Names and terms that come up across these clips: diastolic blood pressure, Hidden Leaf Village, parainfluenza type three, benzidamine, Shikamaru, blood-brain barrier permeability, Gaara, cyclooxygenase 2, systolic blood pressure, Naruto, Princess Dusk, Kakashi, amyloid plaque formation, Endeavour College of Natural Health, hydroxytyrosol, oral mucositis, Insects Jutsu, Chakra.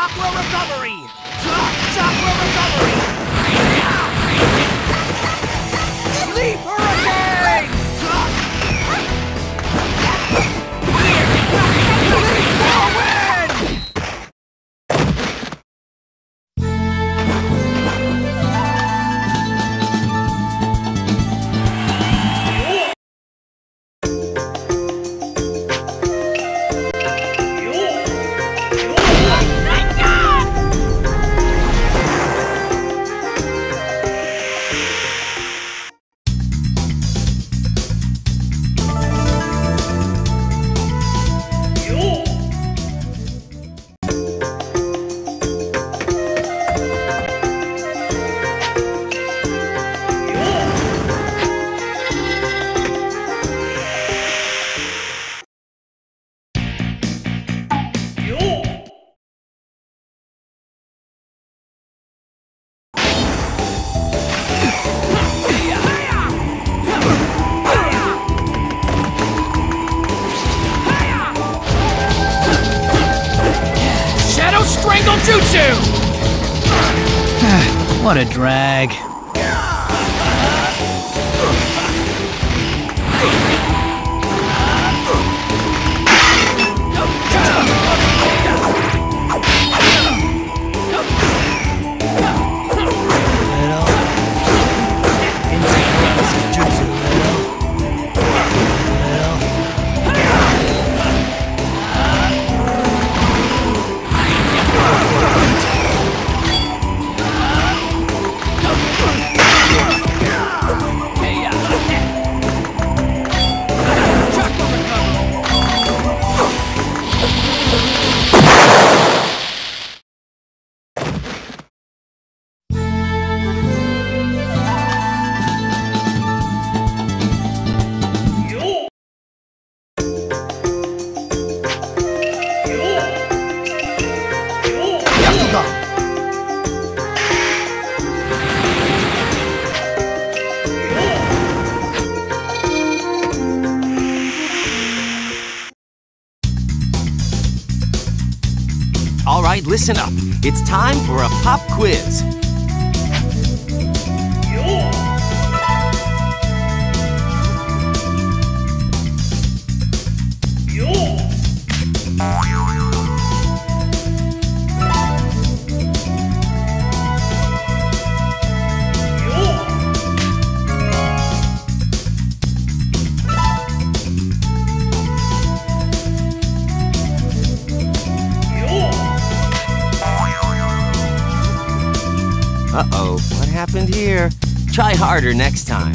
Chakra recovery! Chakra recovery! Leap hurricane! What a drag. Listen up, it's time for a pop quiz. Uh-oh, what happened here? Try harder next time.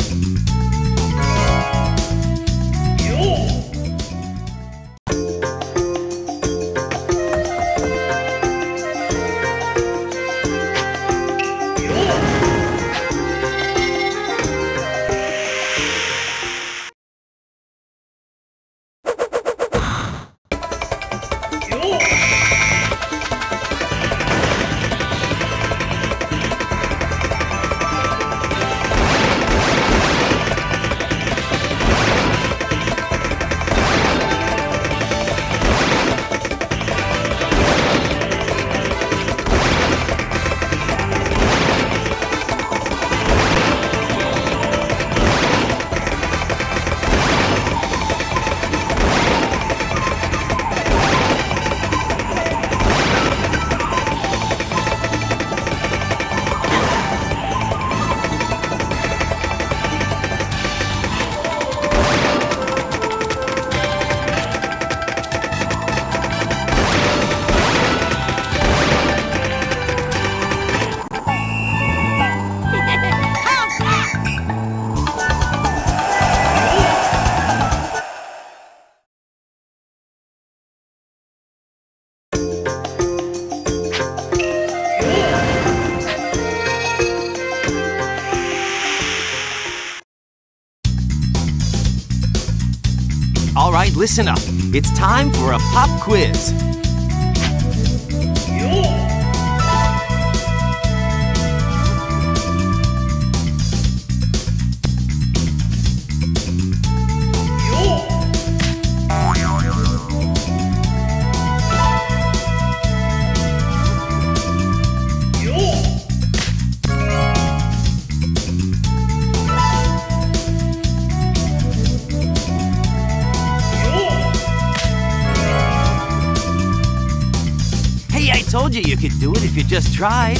Listen up, it's time for a pop quiz. told you you could do it if you just tried.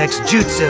Insects Jutsu. Yeah.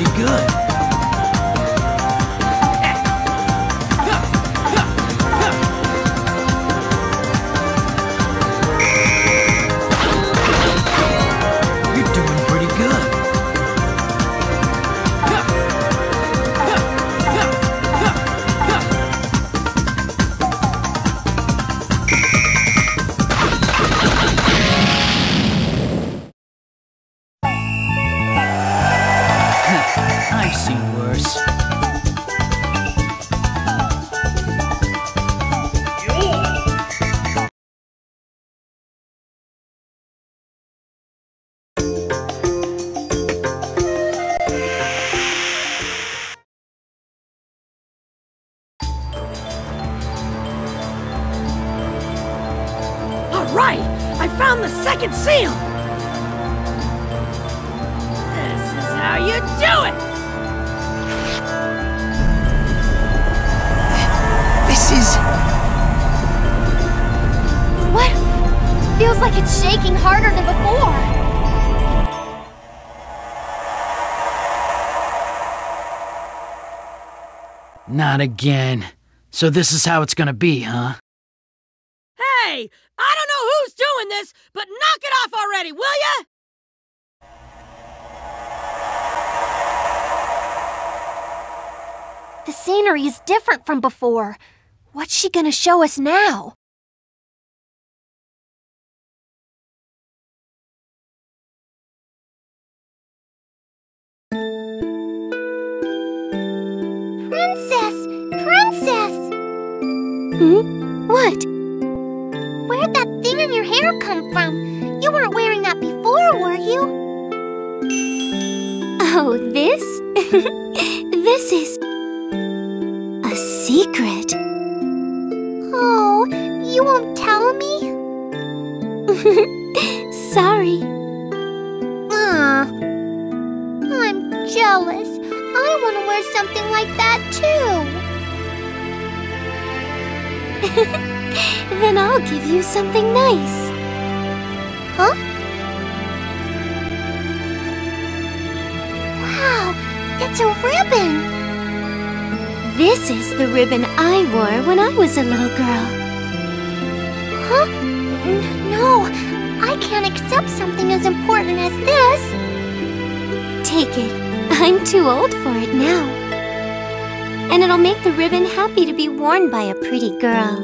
pretty good. You're doing pretty good. Right! I found the second seal! This is how you do it! This is... What? Feels like it's shaking harder than before. Not again. So this is how it's gonna be, huh? Hey! I don't know who's doing this, but knock it off already, will ya? The scenery is different from before. What's she gonna show us now? Princess! Princess! Hmm? What? Where'd that thing in your hair come from? You weren't wearing that before, were you? Oh, this? This is... a secret. Oh, you won't tell me? Sorry. Aw. I'm jealous. I want to wear something like that, too. Then I'll give you something nice. Huh? Wow, that's a ribbon! This is the ribbon I wore when I was a little girl. Huh? No, I can't accept something as important as this. Take it. I'm too old for it now. And it'll make the ribbon happy to be worn by a pretty girl.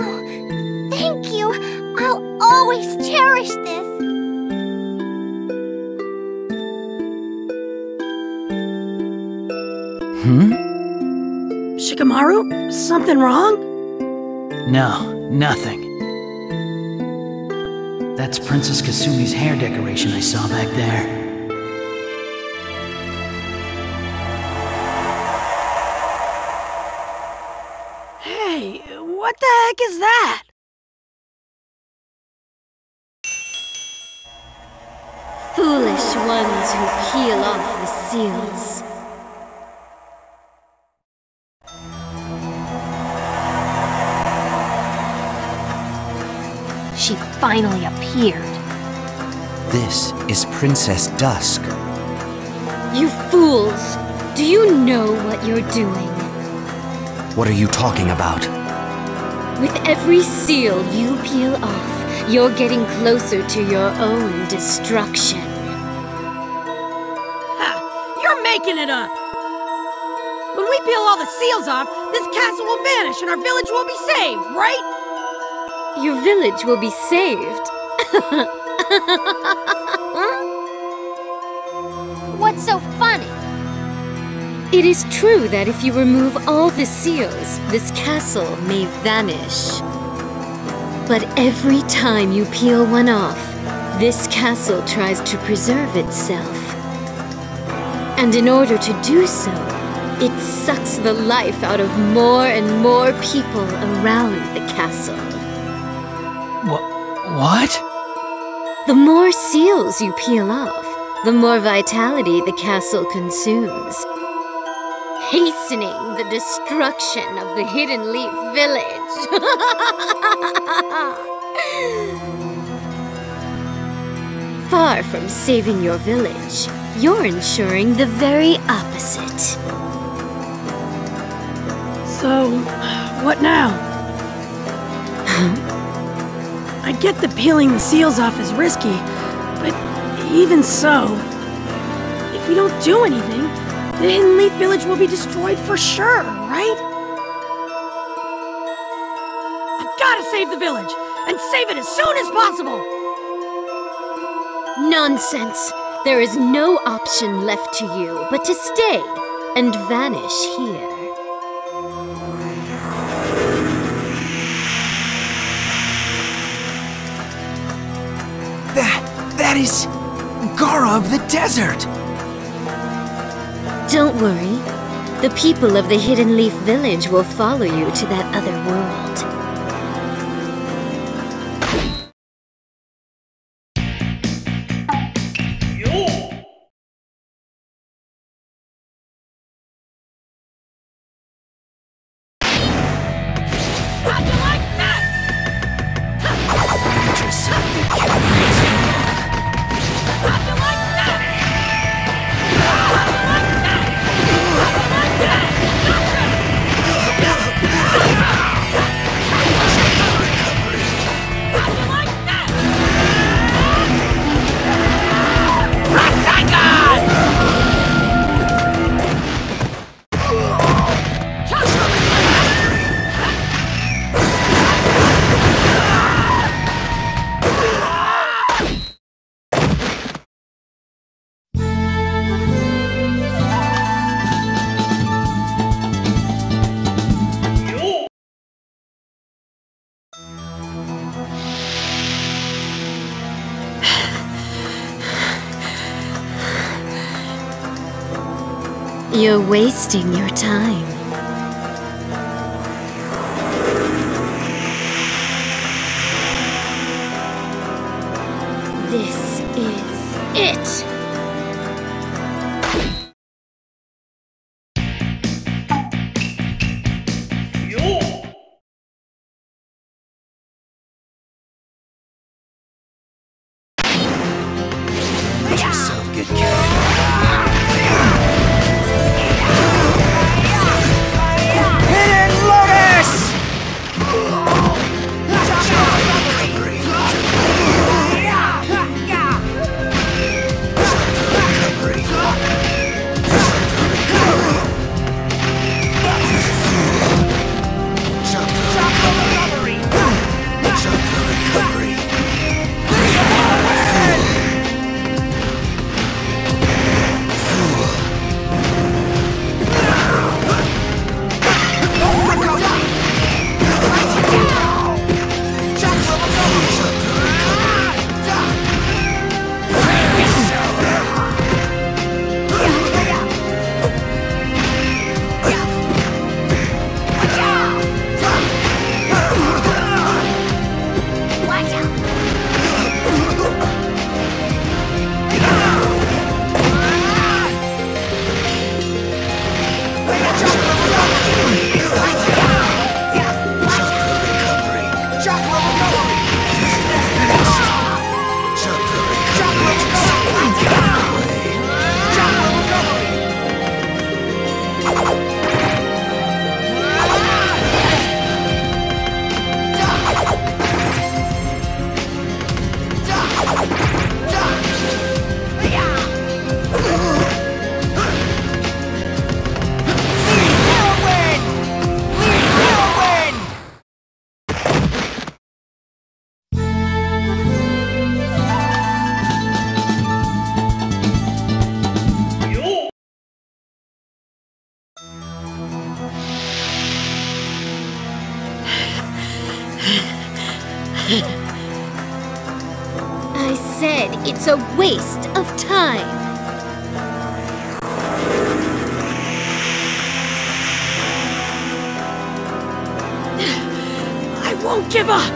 Oh, thank you. I'll always cherish this. Hmm? Shikamaru? Something wrong? No, nothing. That's Princess Kasumi's hair decoration I saw back there. What the heck is that? Foolish ones who peel off the seals. She finally appeared. This is Princess Dusk. You fools! Do you know what you're doing? What are you talking about? With every seal you peel off, you're getting closer to your own destruction. Ha! You're making it up! When we peel all the seals off, this castle will vanish and our village will be saved, right? Your village will be saved? What's so funny? It is true that if you remove all the seals, this castle may vanish. But every time you peel one off, this castle tries to preserve itself. And in order to do so, it sucks the life out of more and more people around the castle. What? The more seals you peel off, the more vitality the castle consumes, hastening the destruction of the Hidden Leaf Village. Far from saving your village, you're ensuring the very opposite. So, what now? Huh? I get that peeling the seals off is risky, but even so, if we don't do anything, the Hidden Leaf Village will be destroyed for sure, right? I've gotta save the village, and save it as soon as possible! Nonsense! There is no option left to you but to stay and vanish here. That is... Gaara of the Desert! Don't worry. The people of the Hidden Leaf Village will follow you to that other world. You're wasting your time. This is it! I said it's a waste of time. I won't give up.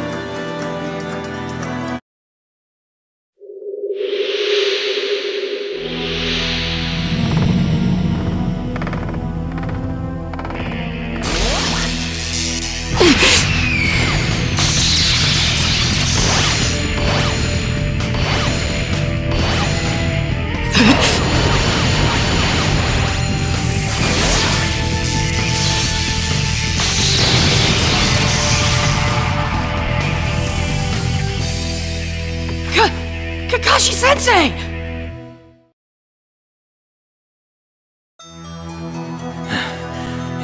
Sensei!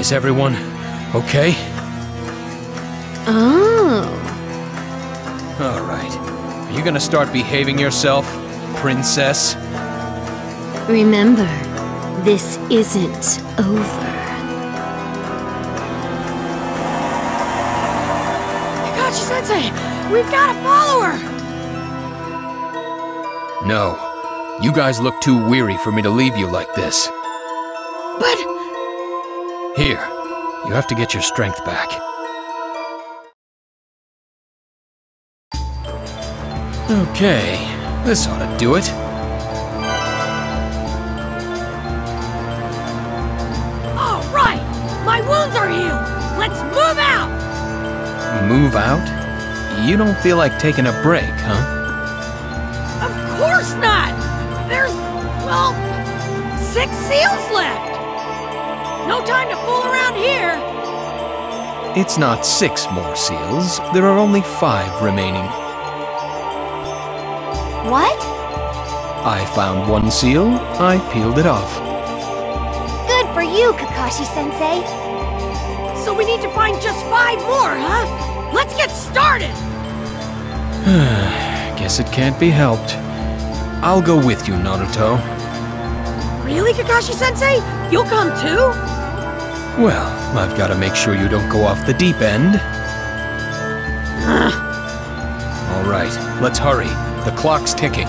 Is everyone okay? Oh. All right. Are you gonna start behaving yourself, princess? Remember, this isn't over. Kakashi-sensei! We've gotta follow her! No. You guys look too weary for me to leave you like this. But... Here. You have to get your strength back. Okay. This ought to do it. Move out? You don't feel like taking a break, huh? Of course not! There's, well, 6 seals left! No time to fool around here! It's not 6 more seals. There are only 5 remaining. What? I found 1 seal. I peeled it off. Good for you, Kakashi-sensei. So we need to find just 5 more, huh? Let's get started! Guess it can't be helped. I'll go with you, Naruto. Really, Kakashi-sensei? You'll come too? Well, I've got to make sure you don't go off the deep end. All right, let's hurry. The clock's ticking.